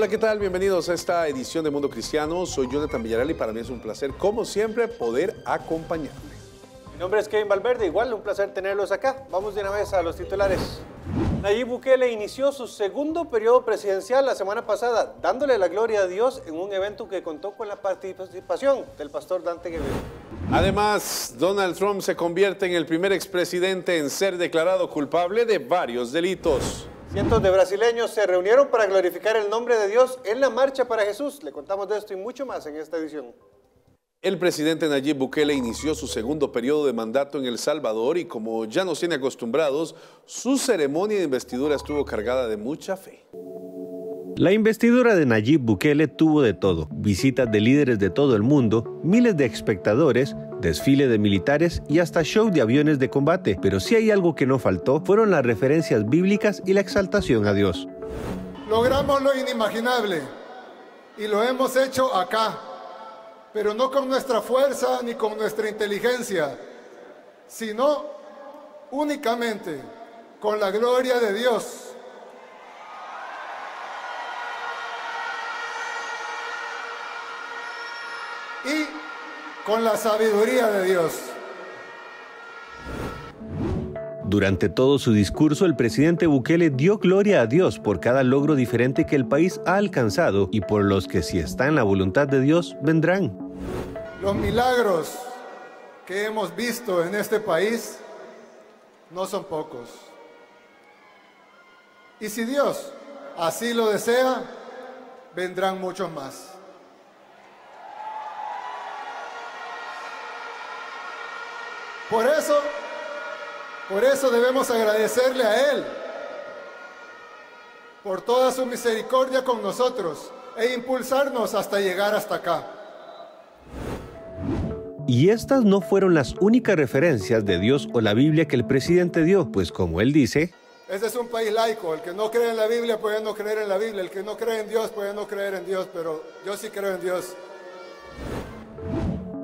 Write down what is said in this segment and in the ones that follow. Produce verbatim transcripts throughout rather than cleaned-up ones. Hola, ¿qué tal? Bienvenidos a esta edición de Mundo Cristiano. Soy Jonathan Villarreal y para mí es un placer, como siempre, poder acompañarles. Mi nombre es Kevin Valverde, igual un placer tenerlos acá. Vamos de una vez a los titulares. Nayib Bukele inició su segundo periodo presidencial la semana pasada, dándole la gloria a Dios en un evento que contó con la participación del pastor Dante Gebel. Además, Donald Trump se convierte en el primer expresidente en ser declarado culpable de varios delitos. Cientos de brasileños se reunieron para glorificar el nombre de Dios en la Marcha para Jesús. Le contamos de esto y mucho más en esta edición. El presidente Nayib Bukele inició su segundo periodo de mandato en El Salvador y, como ya nos tiene acostumbrados, su ceremonia de investidura estuvo cargada de mucha fe. La investidura de Nayib Bukele tuvo de todo: visitas de líderes de todo el mundo, miles de espectadores, desfile de militares y hasta show de aviones de combate. Pero si hay algo que no faltó, fueron las referencias bíblicas y la exaltación a Dios. Logramos lo inimaginable y lo hemos hecho acá. Pero no con nuestra fuerza ni con nuestra inteligencia, sino únicamente con la gloria de Dios. Y con la sabiduría de Dios. Durante todo su discurso, el presidente Bukele dio gloria a Dios por cada logro diferente que el país ha alcanzado y por los que, si está en la voluntad de Dios, vendrán. Los milagros que hemos visto en este país no son pocos. Y si Dios así lo desea, vendrán muchos más. Por eso... Por eso debemos agradecerle a Él por toda su misericordia con nosotros e impulsarnos hasta llegar hasta acá. Y estas no fueron las únicas referencias de Dios o la Biblia que el presidente dio, pues como él dice... Este es un país laico, el que no cree en la Biblia puede no creer en la Biblia, el que no cree en Dios puede no creer en Dios, pero yo sí creo en Dios.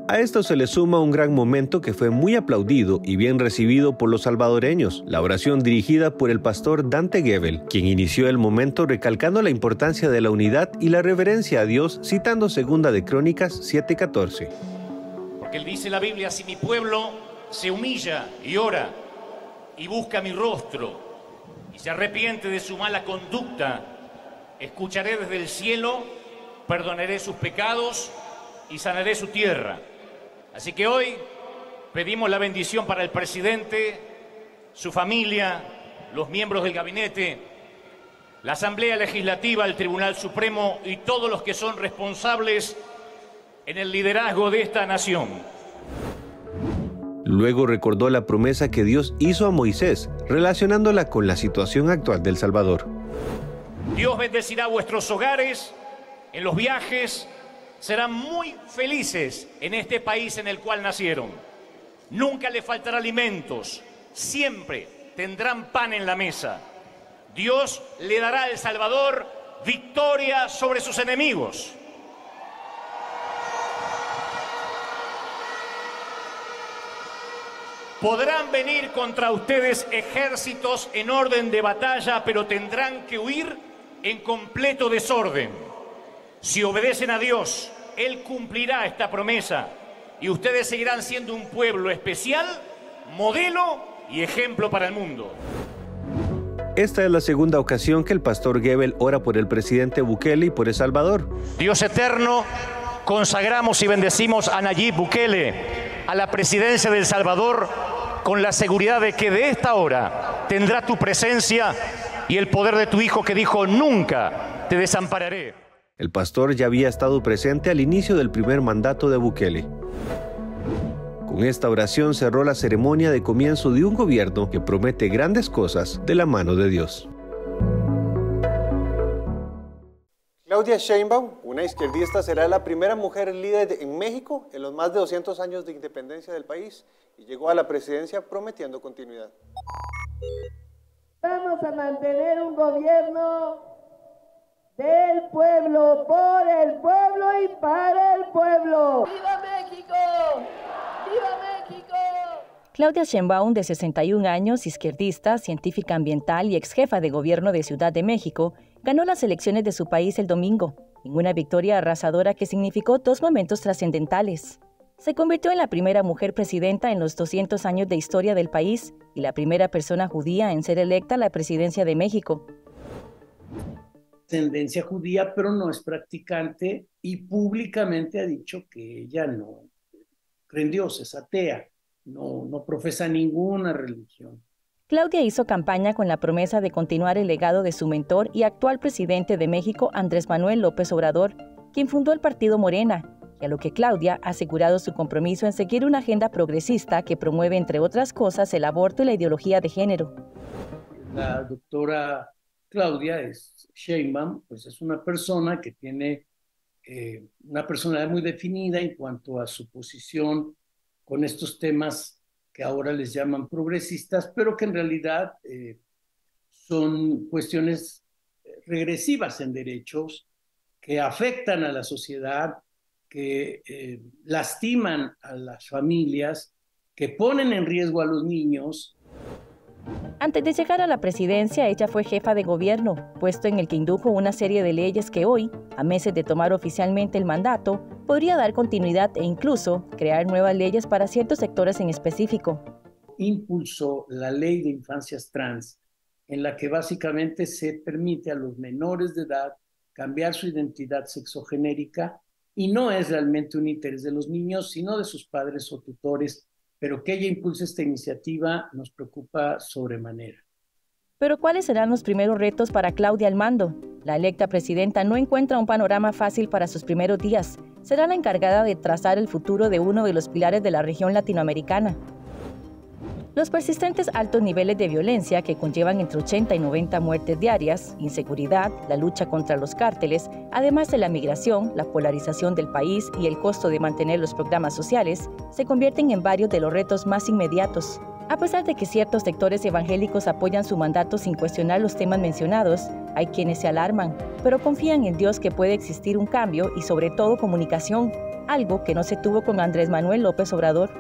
A esto se le suma un gran momento que fue muy aplaudido y bien recibido por los salvadoreños, la oración dirigida por el pastor Dante Gebel, quien inició el momento recalcando la importancia de la unidad y la reverencia a Dios, citando Segunda de Crónicas siete catorce. Porque él dice en la Biblia, si mi pueblo se humilla y ora y busca mi rostro y se arrepiente de su mala conducta, escucharé desde el cielo, perdonaré sus pecados y sanaré su tierra. Así que hoy pedimos la bendición para el presidente, su familia, los miembros del gabinete, la Asamblea Legislativa, el Tribunal Supremo y todos los que son responsables en el liderazgo de esta nación. Luego recordó la promesa que Dios hizo a Moisés, relacionándola con la situación actual del Salvador. Dios bendecirá vuestros hogares, en los viajes, serán muy felices en este país en el cual nacieron. Nunca les faltará alimentos, siempre tendrán pan en la mesa. Dios le dará al Salvador victoria sobre sus enemigos. Podrán venir contra ustedes ejércitos en orden de batalla, pero tendrán que huir en completo desorden. Si obedecen a Dios, Él cumplirá esta promesa y ustedes seguirán siendo un pueblo especial, modelo y ejemplo para el mundo. Esta es la segunda ocasión que el pastor Gebel ora por el presidente Bukele y por El Salvador. Dios eterno, consagramos y bendecimos a Nayib Bukele, a la presidencia de El Salvador, con la seguridad de que de esta hora tendrá tu presencia y el poder de tu Hijo que dijo, nunca te desampararé. El pastor ya había estado presente al inicio del primer mandato de Bukele. Con esta oración cerró la ceremonia de comienzo de un gobierno que promete grandes cosas de la mano de Dios. Claudia Sheinbaum, una izquierdista, será la primera mujer líder en México en los más de doscientos años de independencia del país y llegó a la presidencia prometiendo continuidad. Vamos a mantener un gobierno del pueblo, por el pueblo y para el pueblo. ¡Viva México! ¡Viva México! Claudia Sheinbaum, de sesenta y un años, izquierdista, científica ambiental y ex jefa de gobierno de Ciudad de México, ganó las elecciones de su país el domingo, en una victoria arrasadora que significó dos momentos trascendentales. Se convirtió en la primera mujer presidenta en los doscientos años de historia del país y la primera persona judía en ser electa a la presidencia de México. Tendencia judía, pero no es practicante y públicamente ha dicho que ella no cree en Dios, es atea, no, no profesa ninguna religión. Claudia hizo campaña con la promesa de continuar el legado de su mentor y actual presidente de México, Andrés Manuel López Obrador, quien fundó el Partido Morena, y a lo que Claudia ha asegurado su compromiso en seguir una agenda progresista que promueve, entre otras cosas, el aborto y la ideología de género. La doctora Claudia es Sheinbaum, pues es una persona que tiene eh, una personalidad muy definida en cuanto a su posición con estos temas que ahora les llaman progresistas, pero que en realidad eh, son cuestiones regresivas en derechos que afectan a la sociedad, que eh, lastiman a las familias, que ponen en riesgo a los niños. Antes de llegar a la presidencia, ella fue jefa de gobierno, puesto en el que indujo una serie de leyes que hoy, a meses de tomar oficialmente el mandato, podría dar continuidad e incluso crear nuevas leyes para ciertos sectores en específico. Impulsó la ley de infancias trans, en la que básicamente se permite a los menores de edad cambiar su identidad sexogenérica y no es realmente un interés de los niños, sino de sus padres o tutores, pero que ella impulse esta iniciativa nos preocupa sobremanera. Pero ¿cuáles serán los primeros retos para Claudia al mando? La electa presidenta no encuentra un panorama fácil para sus primeros días. Será la encargada de trazar el futuro de uno de los pilares de la región latinoamericana. Los persistentes altos niveles de violencia que conllevan entre ochenta y noventa muertes diarias, inseguridad, la lucha contra los cárteles, además de la migración, la polarización del país y el costo de mantener los programas sociales, se convierten en varios de los retos más inmediatos. A pesar de que ciertos sectores evangélicos apoyan su mandato sin cuestionar los temas mencionados, hay quienes se alarman, pero confían en Dios que puede existir un cambio y sobre todo comunicación, algo que no se tuvo con Andrés Manuel López Obrador.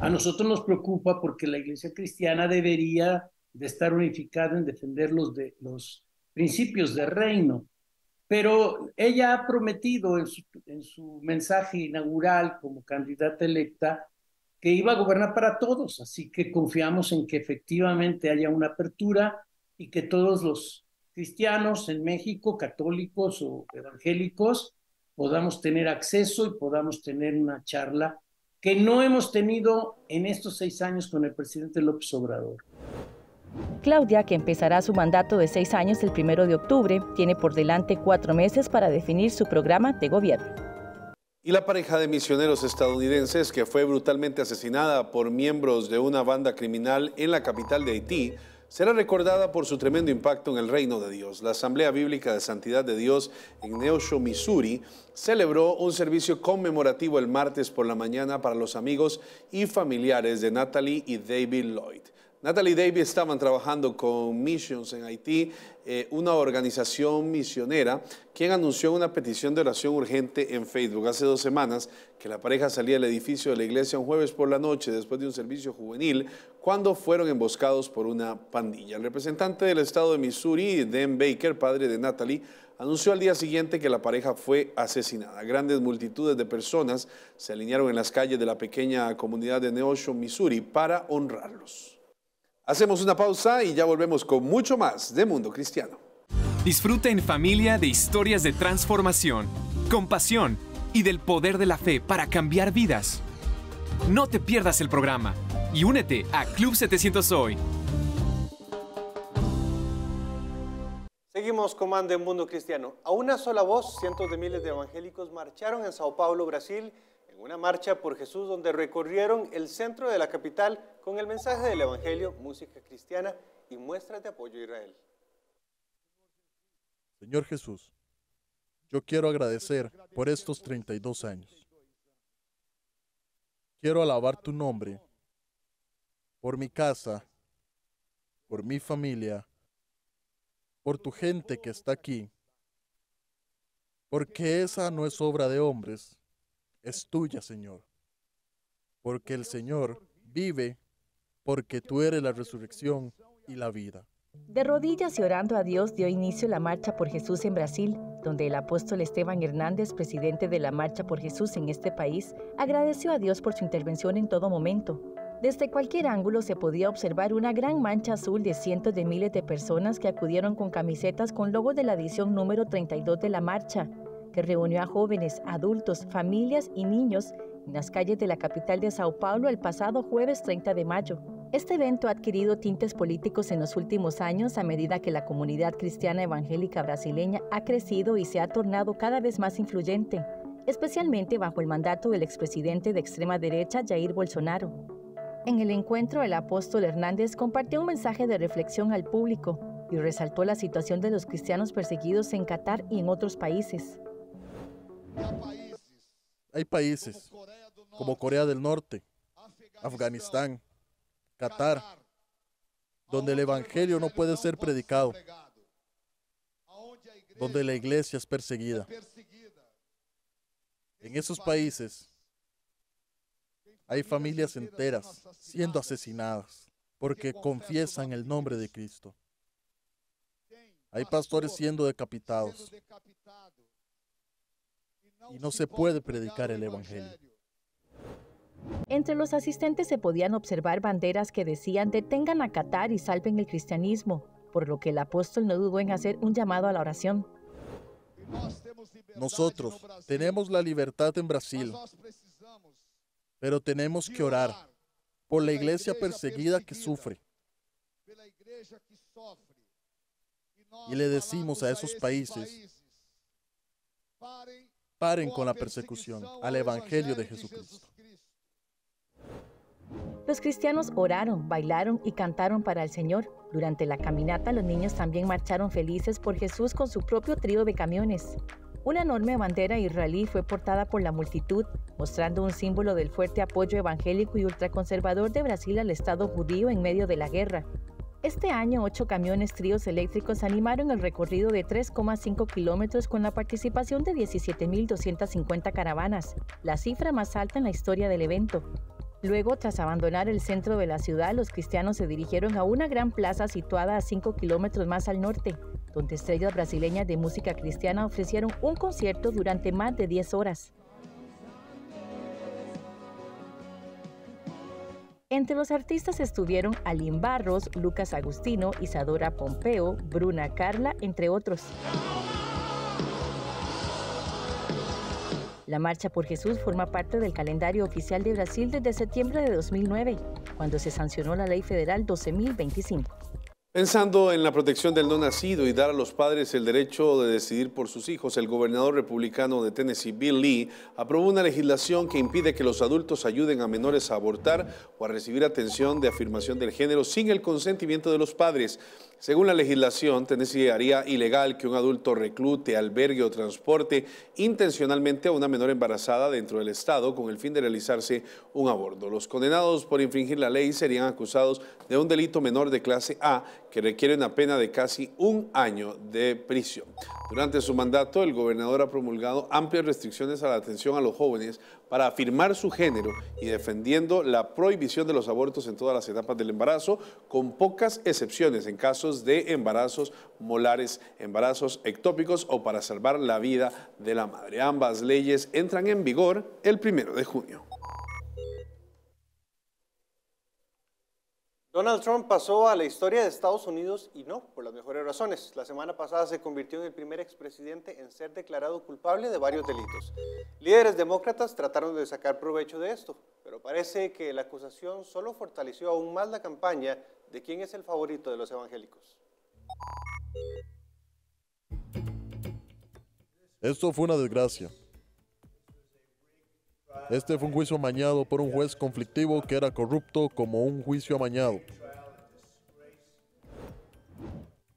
A nosotros nos preocupa porque la Iglesia cristiana debería de estar unificada en defender los, de, los principios del reino, pero ella ha prometido en su, en su mensaje inaugural como candidata electa que iba a gobernar para todos, así que confiamos en que efectivamente haya una apertura y que todos los cristianos en México, católicos o evangélicos, podamos tener acceso y podamos tener una charla que no hemos tenido en estos seis años con el presidente López Obrador. Claudia, que empezará su mandato de seis años el primero de octubre, tiene por delante cuatro meses para definir su programa de gobierno. Y la pareja de misioneros estadounidenses que fue brutalmente asesinada por miembros de una banda criminal en la capital de Haití será recordada por su tremendo impacto en el reino de Dios. La Asamblea Bíblica de Santidad de Dios en Neosho, Missouri, celebró un servicio conmemorativo el martes por la mañana para los amigos y familiares de Natalie y David Lloyd. Natalie y David estaban trabajando con Missions en Haití, eh, una organización misionera, quien anunció una petición de oración urgente en Facebook. Hace dos semanas que la pareja salía del edificio de la iglesia un jueves por la noche después de un servicio juvenil cuando fueron emboscados por una pandilla. El representante del estado de Missouri, Dan Baker, padre de Natalie, anunció al día siguiente que la pareja fue asesinada. Grandes multitudes de personas se alinearon en las calles de la pequeña comunidad de Neosho, Missouri, para honrarlos. Hacemos una pausa y ya volvemos con mucho más de Mundo Cristiano. Disfruta en familia de historias de transformación, compasión y del poder de la fe para cambiar vidas. No te pierdas el programa y únete a Club setecientos Hoy. Seguimos con más de Mundo Cristiano. A una sola voz, cientos de miles de evangélicos marcharon en Sao Paulo, Brasil, una marcha por Jesús donde recorrieron el centro de la capital con el mensaje del Evangelio, música cristiana y muestras de apoyo a Israel. Señor Jesús, yo quiero agradecer por estos treinta y dos años. Quiero alabar tu nombre por mi casa, por mi familia, por tu gente que está aquí, porque esa no es obra de hombres. Es tuya, Señor, porque el Señor vive, porque tú eres la resurrección y la vida. De rodillas y orando a Dios dio inicio la Marcha por Jesús en Brasil, donde el apóstol Esteban Hernández, presidente de la Marcha por Jesús en este país, agradeció a Dios por su intervención en todo momento. Desde cualquier ángulo se podía observar una gran mancha azul de cientos de miles de personas que acudieron con camisetas con logos de la edición número treinta y dos de la marcha, que reunió a jóvenes, adultos, familias y niños en las calles de la capital de Sao Paulo el pasado jueves treinta de mayo. Este evento ha adquirido tintes políticos en los últimos años a medida que la comunidad cristiana evangélica brasileña ha crecido y se ha tornado cada vez más influyente, especialmente bajo el mandato del expresidente de extrema derecha Jair Bolsonaro. En el encuentro, el apóstol Hernández compartió un mensaje de reflexión al público y resaltó la situación de los cristianos perseguidos en Qatar y en otros países. Hay países como Corea del Norte, Afganistán, Qatar, donde el evangelio no puede ser predicado, donde la iglesia es perseguida. En esos países hay familias enteras siendo asesinadas porque confiesan el nombre de Cristo. Hay pastores siendo decapitados y no se puede predicar el evangelio. Entre los asistentes se podían observar banderas que decían detengan a Qatar y salven el cristianismo, por lo que el apóstol no dudó en hacer un llamado a la oración. Nosotros tenemos la libertad en Brasil, pero tenemos que orar por la iglesia perseguida que sufre. Y le decimos a esos países, paren con la persecución al evangelio de Jesucristo. Los cristianos oraron, bailaron y cantaron para el Señor. Durante la caminata, los niños también marcharon felices por Jesús con su propio trío de camiones. Una enorme bandera israelí fue portada por la multitud, mostrando un símbolo del fuerte apoyo evangélico y ultraconservador de Brasil al Estado judío en medio de la guerra. Este año, ocho camiones tríos eléctricos animaron el recorrido de tres coma cinco kilómetros con la participación de diecisiete mil doscientas cincuenta caravanas, la cifra más alta en la historia del evento. Luego, tras abandonar el centro de la ciudad, los cristianos se dirigieron a una gran plaza situada a cinco kilómetros más al norte, donde estrellas brasileñas de música cristiana ofrecieron un concierto durante más de diez horas. Entre los artistas estuvieron Alim Barros, Lucas Agustino, Isadora Pompeo, Bruna Carla, entre otros. La Marcha por Jesús forma parte del calendario oficial de Brasil desde septiembre de dos mil nueve, cuando se sancionó la Ley Federal doce mil veinticinco. Pensando en la protección del no nacido y dar a los padres el derecho de decidir por sus hijos, el gobernador republicano de Tennessee, Bill Lee, aprobó una legislación que impide que los adultos ayuden a menores a abortar o a recibir atención de afirmación del género sin el consentimiento de los padres. Según la legislación, Tennessee haría ilegal que un adulto reclute, albergue o transporte intencionalmente a una menor embarazada dentro del estado con el fin de realizarse un aborto. Los condenados por infringir la ley serían acusados de un delito menor de clase A que requiere una pena de casi un año de prisión. Durante su mandato, el gobernador ha promulgado amplias restricciones a la atención a los jóvenes para afirmar su género y defendiendo la prohibición de los abortos en todas las etapas del embarazo, con pocas excepciones en casos de embarazos molares, embarazos ectópicos o para salvar la vida de la madre. Ambas leyes entran en vigor el primero de junio. Donald Trump pasó a la historia de Estados Unidos y no por las mejores razones. La semana pasada se convirtió en el primer expresidente en ser declarado culpable de varios delitos. Líderes demócratas trataron de sacar provecho de esto, pero parece que la acusación solo fortaleció aún más la campaña de quién es el favorito de los evangélicos. Esto fue una desgracia. Este fue un juicio amañado por un juez conflictivo que era corrupto como un juicio amañado.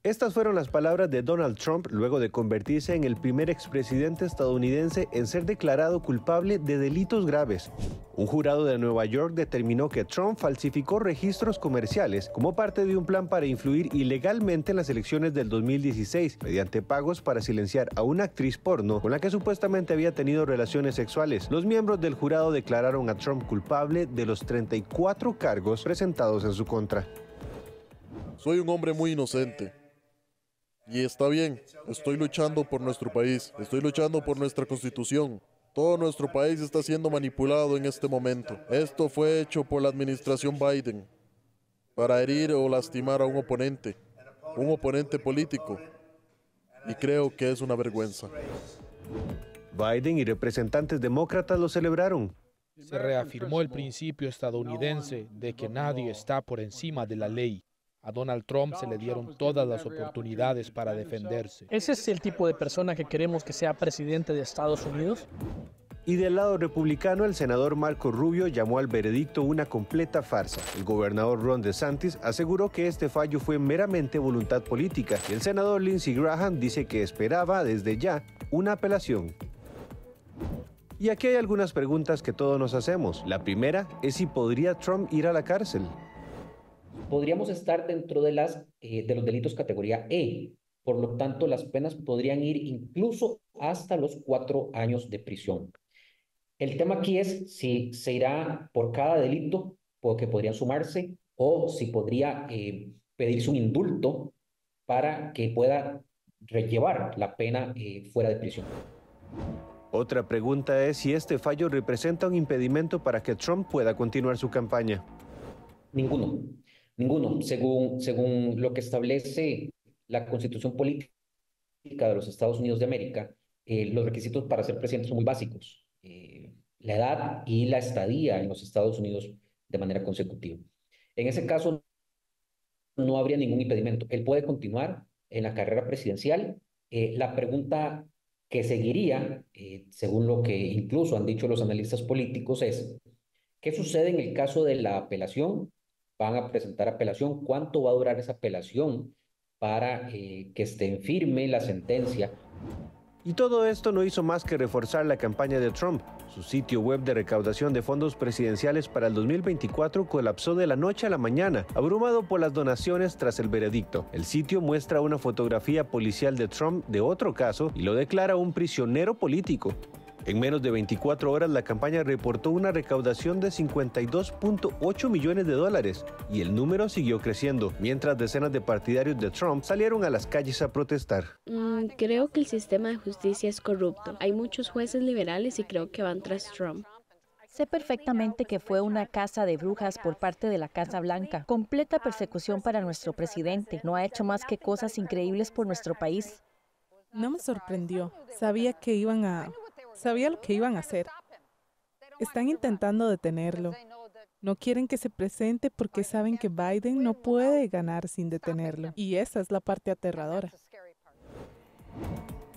Estas fueron las palabras de Donald Trump luego de convertirse en el primer expresidente estadounidense en ser declarado culpable de delitos graves. Un jurado de Nueva York determinó que Trump falsificó registros comerciales como parte de un plan para influir ilegalmente en las elecciones del dos mil dieciséis mediante pagos para silenciar a una actriz porno con la que supuestamente había tenido relaciones sexuales. Los miembros del jurado declararon a Trump culpable de los treinta y cuatro cargos presentados en su contra. Soy un hombre muy inocente. Y está bien, estoy luchando por nuestro país, estoy luchando por nuestra Constitución. Todo nuestro país está siendo manipulado en este momento. Esto fue hecho por la administración Biden para herir o lastimar a un oponente, un oponente político. Y creo que es una vergüenza. Biden y representantes demócratas lo celebraron. Se reafirmó el principio estadounidense de que nadie está por encima de la ley. A Donald Trump se le dieron todas las oportunidades para defenderse. ¿Ese es el tipo de persona que queremos que sea presidente de Estados Unidos? Y del lado republicano, el senador Marco Rubio llamó al veredicto una completa farsa. El gobernador Ron DeSantis aseguró que este fallo fue meramente voluntad política. Y el senador Lindsey Graham dice que esperaba desde ya una apelación. Y aquí hay algunas preguntas que todos nos hacemos. La primera es si podría Trump ir a la cárcel. Podríamos estar dentro de, las, eh, de los delitos categoría E, por lo tanto las penas podrían ir incluso hasta los cuatro años de prisión. El tema aquí es si se irá por cada delito, porque podrían sumarse, o si podría eh, pedirse un indulto para que pueda rellevar la pena eh, fuera de prisión. Otra pregunta es si este fallo representa un impedimento para que Trump pueda continuar su campaña. Ninguno. Ninguno, según, según lo que establece la Constitución Política de los Estados Unidos de América, eh, los requisitos para ser presidente son muy básicos, eh, la edad y la estadía en los Estados Unidos de manera consecutiva. En ese caso no habría ningún impedimento, él puede continuar en la carrera presidencial. Eh, la pregunta que seguiría, eh, según lo que incluso han dicho los analistas políticos, es ¿qué sucede en el caso de la apelación? Van a presentar apelación, ¿cuánto va a durar esa apelación para eh, que esté firme la sentencia? Y todo esto no hizo más que reforzar la campaña de Trump. Su sitio web de recaudación de fondos presidenciales para el dos mil veinticuatro colapsó de la noche a la mañana, abrumado por las donaciones tras el veredicto. El sitio muestra una fotografía policial de Trump de otro caso y lo declara un prisionero político. En menos de veinticuatro horas, la campaña reportó una recaudación de cincuenta y dos punto ocho millones de dólares y el número siguió creciendo, mientras decenas de partidarios de Trump salieron a las calles a protestar. Mm, creo que el sistema de justicia es corrupto. Hay muchos jueces liberales y creo que van tras Trump. Sé perfectamente que fue una caza de brujas por parte de la Casa Blanca. Completa persecución para nuestro presidente. No ha hecho más que cosas increíbles por nuestro país. No me sorprendió. Sabía que iban a... Sabía lo que iban a hacer. Están intentando detenerlo. No quieren que se presente porque saben que Biden no puede ganar sin detenerlo. Y esa es la parte aterradora.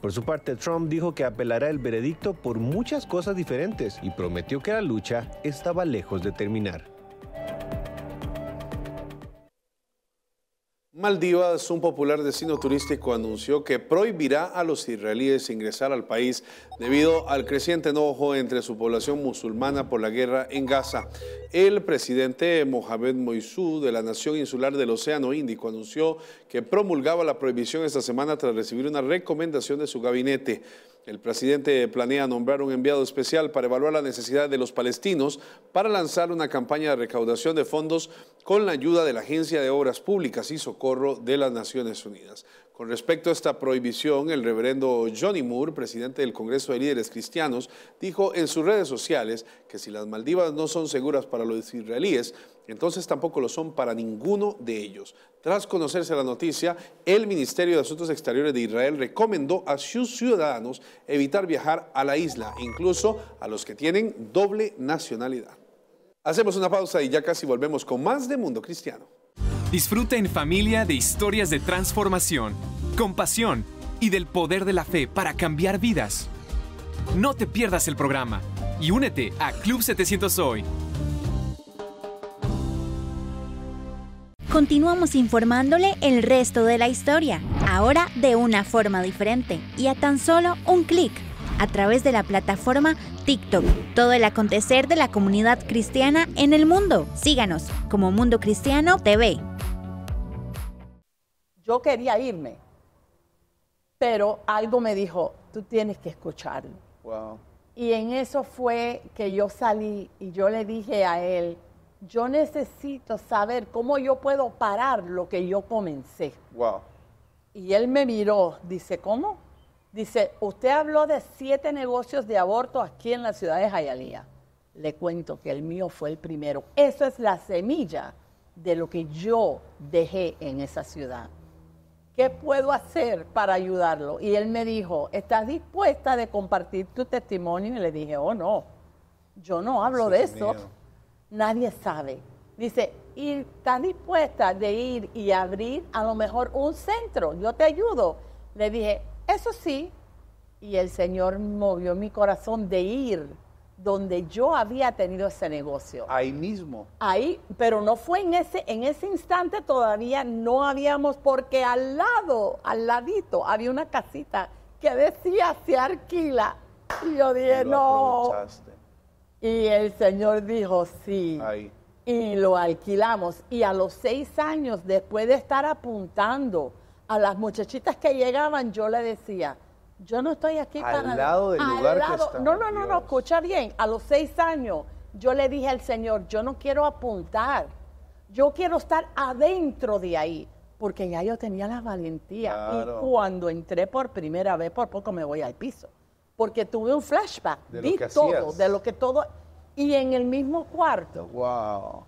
Por su parte, Trump dijo que apelará el veredicto por muchas cosas diferentes y prometió que la lucha estaba lejos de terminar. Maldivas, un popular destino turístico, anunció que prohibirá a los israelíes ingresar al país debido al creciente enojo entre su población musulmana por la guerra en Gaza. El presidente Mohamed Moizu de la nación insular del Océano Índico anunció que promulgaba la prohibición esta semana tras recibir una recomendación de su gabinete. El presidente planea nombrar un enviado especial para evaluar la necesidad de los palestinos para lanzar una campaña de recaudación de fondos con la ayuda de la Agencia de Obras Públicas y Socorro de las Naciones Unidas. Con respecto a esta prohibición, el reverendo Johnny Moore, presidente del Congreso de Líderes Cristianos, dijo en sus redes sociales que si las Maldivas no son seguras para los israelíes, entonces tampoco lo son para ninguno de ellos. Tras conocerse la noticia, el Ministerio de Asuntos Exteriores de Israel recomendó a sus ciudadanos evitar viajar a la isla, incluso a los que tienen doble nacionalidad. Hacemos una pausa y ya casi volvemos con más de Mundo Cristiano. Disfruta en familia de historias de transformación, compasión y del poder de la fe para cambiar vidas. No te pierdas el programa y únete a Club setecientos Hoy. Continuamos informándole el resto de la historia, ahora de una forma diferente y a tan solo un clic, a través de la plataforma TikTok. Todo el acontecer de la comunidad cristiana en el mundo. Síganos como Mundo Cristiano T V. Yo quería irme, pero algo me dijo, tú tienes que escucharlo. Wow. Y en eso fue que yo salí y yo le dije a él, yo necesito saber cómo yo puedo parar lo que yo comencé. Wow. Y él me miró, dice, ¿cómo? Dice, usted habló de siete negocios de aborto aquí en la ciudad de Hialeah. Le cuento que el mío fue el primero. Eso es la semilla de lo que yo dejé en esa ciudad. ¿Qué puedo hacer para ayudarlo? Y él me dijo, ¿estás dispuesta de compartir tu testimonio? Y le dije, oh, no, yo no hablo de eso. Nadie sabe. Dice, ¿y estás dispuesta de ir y abrir a lo mejor un centro? Yo te ayudo. Le dije, eso sí. Y el Señor movió mi corazón de ir donde yo había tenido ese negocio. Ahí mismo. Ahí, pero no fue en ese, en ese instante todavía no habíamos, porque al lado, al ladito, había una casita que decía, se alquila. Y yo dije, y no. Y el Señor dijo, sí. Ahí. Y lo alquilamos. Y a los seis años, después de estar apuntando a las muchachitas que llegaban, yo le decía, yo no estoy aquí al para... Al lado del al lugar lado, que está. No, no, no, Dios. no, escucha bien. A los seis años, yo le dije al Señor, yo no quiero apuntar. Yo quiero estar adentro de ahí. Porque ya yo tenía la valentía. Claro. Y cuando entré por primera vez, por poco me voy al piso. Porque tuve un flashback. De vi todo, hacías. de lo que todo... Y en el mismo cuarto, wow,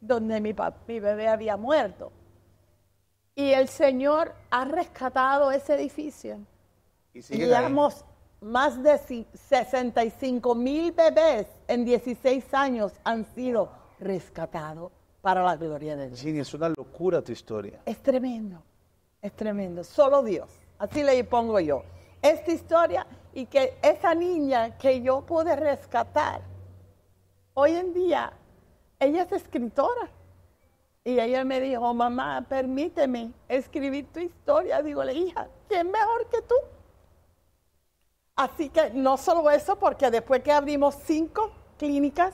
donde mi, mi bebé había muerto. Y el Señor ha rescatado ese edificio. Y llevamos más de sesenta y cinco mil bebés en dieciséis años han sido rescatados para la gloria de Dios. Ginny, es una locura tu historia. Es tremendo, es tremendo. Solo Dios, así le pongo yo. Esta historia y que esa niña que yo pude rescatar, hoy en día, ella es escritora. Y ella me dijo, mamá, permíteme escribir tu historia. Digo, hija, ¿quién mejor que tú? Así que no solo eso, porque después que abrimos cinco clínicas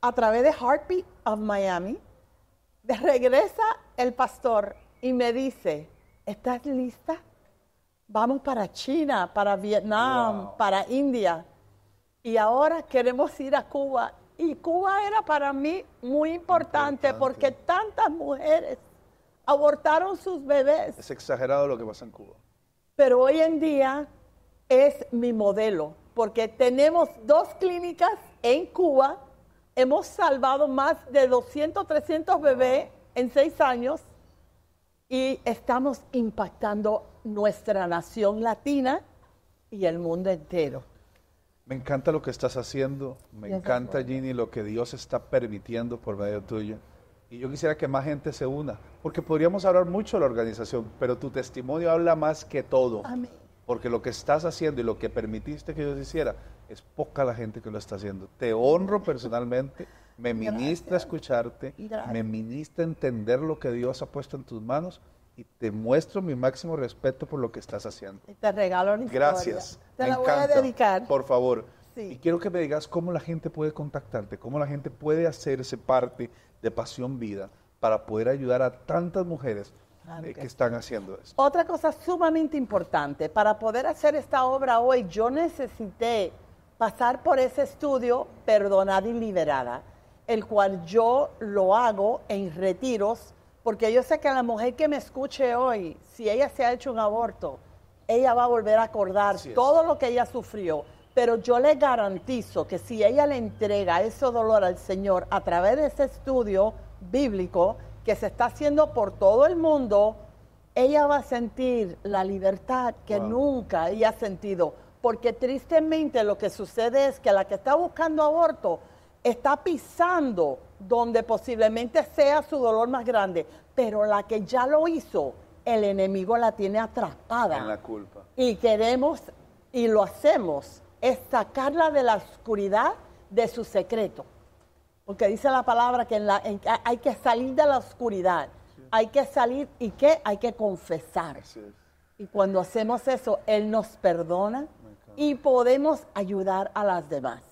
a través de Heartbeat of Miami, regresa el pastor y me dice, ¿estás lista? Vamos para China, para Vietnam, wow, para India. Y ahora queremos ir a Cuba. Y Cuba era para mí muy importante, importante porque tantas mujeres abortaron sus bebés. Es exagerado lo que pasa en Cuba. Pero hoy en día es mi modelo, porque tenemos dos clínicas en Cuba. Hemos salvado más de doscientos, trescientos bebés en seis años. Y estamos impactando nuestra nación latina y el mundo entero. Me encanta lo que estás haciendo, me Dios encanta, Ginny, lo que Dios está permitiendo por medio tuyo. Y yo quisiera que más gente se una, porque podríamos hablar mucho de la organización, pero tu testimonio habla más que todo. Amén. Porque lo que estás haciendo y lo que permitiste que Dios hiciera, es poca la gente que lo está haciendo. Te honro personalmente, me ministra Gracias. escucharte, Gracias. me ministra entender lo que Dios ha puesto en tus manos, y te muestro mi máximo respeto por lo que estás haciendo. Y te regalo una historia. Gracias. Te la voy a dedicar. Por favor. Sí. Y quiero que me digas cómo la gente puede contactarte, cómo la gente puede hacerse parte de Pasión Vida para poder ayudar a tantas mujeres eh, que están haciendo esto. Otra cosa sumamente importante, para poder hacer esta obra hoy, yo necesité pasar por ese estudio Perdonada y Liberada, el cual yo lo hago en retiros. Porque yo sé que la mujer que me escuche hoy, si ella se ha hecho un aborto, ella va a volver a acordar todo lo que ella sufrió. Pero yo le garantizo que si ella le entrega ese dolor al Señor a través de ese estudio bíblico que se está haciendo por todo el mundo, ella va a sentir la libertad que wow. nunca ella ha sentido. Porque tristemente lo que sucede es que la que está buscando aborto está pisando donde posiblemente sea su dolor más grande, pero la que ya lo hizo, el enemigo la tiene atrapada. En la culpa. Y queremos, y lo hacemos, es sacarla de la oscuridad de su secreto. Porque dice la palabra que en la, en, hay que salir de la oscuridad, sí. hay que salir, ¿y qué? Hay que confesar. Y cuando hacemos eso, Él nos perdona y podemos ayudar a las demás.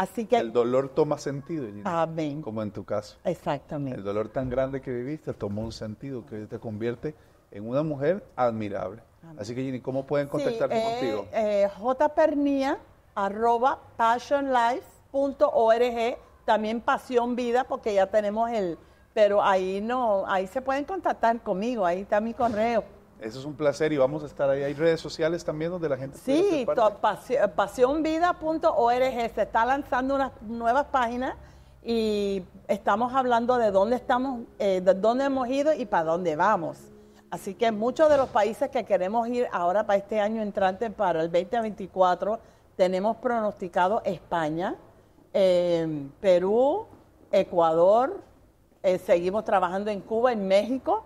Así que, el dolor toma sentido, Ginny, amén. Como en tu caso. Exactamente. El dolor tan grande que viviste tomó un sentido que te convierte en una mujer admirable. Amén. Así que, Ginny, ¿cómo pueden contactarte sí, eh, contigo? Eh, jpernilla arroba passionlife punto org también Pasión Vida, porque ya tenemos el... Pero ahí no, ahí se pueden contactar conmigo, ahí está mi correo. Eso es un placer y vamos a estar ahí. ¿Hay redes sociales también donde la gente sí, puede hacer parte? Sí, pasión vida punto org. Se está lanzando unas nuevas páginas y estamos hablando de dónde estamos, eh, de dónde hemos ido y para dónde vamos. Así que muchos de los países que queremos ir ahora para este año entrante, para el veinte veinticuatro, tenemos pronosticado España, eh, Perú, Ecuador, eh, seguimos trabajando en Cuba, en México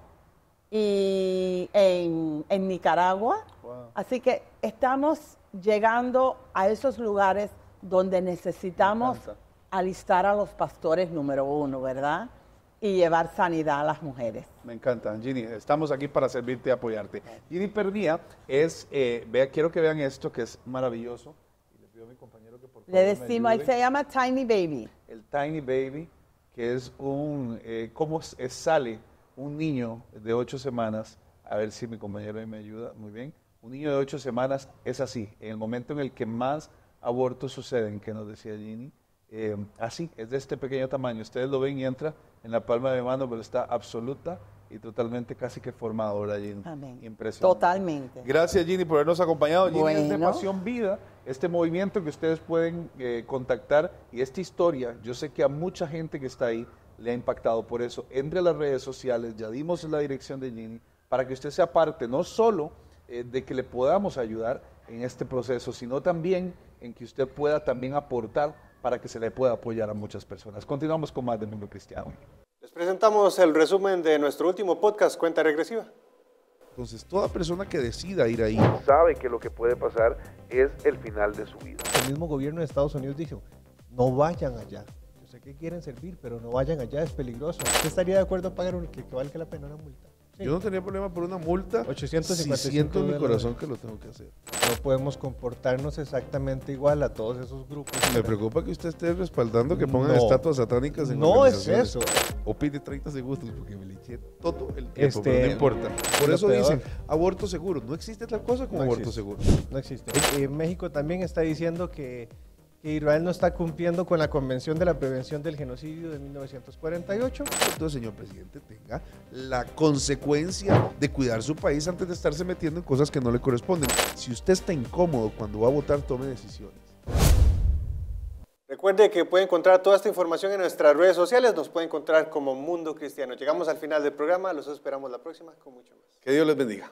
y en, en Nicaragua. Wow. Así que estamos llegando a esos lugares donde necesitamos alistar a los pastores número uno, ¿verdad? Y llevar sanidad a las mujeres. Me encanta, Ginny. Estamos aquí para servirte y apoyarte. Ginny Pernilla es, eh, vea, quiero que vean esto que es maravilloso. Y le pido a mi compañero que por favor le decimos, se llama Tiny Baby. El Tiny Baby, que es un, eh, cómo sale un niño de ocho semanas, a ver si mi compañero ahí me ayuda, muy bien. Un niño de ocho semanas es así, en el momento en el que más abortos suceden, que nos decía Ginny. Eh, así, es de este pequeño tamaño. Ustedes lo ven y entra en la palma de mi mano, pero está absoluta y totalmente casi que formado, ¿verdad, Ginny? Amén. Impresionante. Totalmente. Gracias, Ginny, por habernos acompañado. Ginny, bueno, es de Pasión Vida, este movimiento que ustedes pueden eh, contactar y esta historia, yo sé que a mucha gente que está ahí le ha impactado. Por eso, entre a las redes sociales, ya dimos la dirección de Ginny, para que usted sea parte, no solo eh, de que le podamos ayudar en este proceso, sino también en que usted pueda también aportar para que se le pueda apoyar a muchas personas. Continuamos con más de Mundo Cristiano. Les presentamos el resumen de nuestro último podcast, Cuenta Regresiva. Entonces, toda persona que decida ir ahí sabe que lo que puede pasar es el final de su vida. El mismo gobierno de Estados Unidos dijo, no vayan allá. Yo sé que quieren servir, pero no vayan allá, es peligroso. ¿Usted estaría de acuerdo en pagar un, que, que valga la pena una multa? Sí. Yo no tenía problema por una multa, ochocientos cincuenta y cinco si siento en mi corazón que lo tengo que hacer. No podemos comportarnos exactamente igual a todos esos grupos. Me preocupa que usted esté respaldando que pongan no. estatuas satánicas en no es eso. O pide treinta segundos porque me liché todo el tiempo, este, pero no importa. Por eso dicen, aborto seguro. No existe tal cosa como no aborto existe. seguro. No existe. Eh, México también está diciendo que que Israel no está cumpliendo con la Convención de la Prevención del Genocidio de mil novecientos cuarenta y ocho. Entonces, señor presidente, tenga la consecuencia de cuidar su país antes de estarse metiendo en cosas que no le corresponden. Si usted está incómodo cuando va a votar, tome decisiones. Recuerde que puede encontrar toda esta información en nuestras redes sociales. Nos puede encontrar como Mundo Cristiano. Llegamos al final del programa. Los esperamos la próxima con mucho más. Que Dios les bendiga.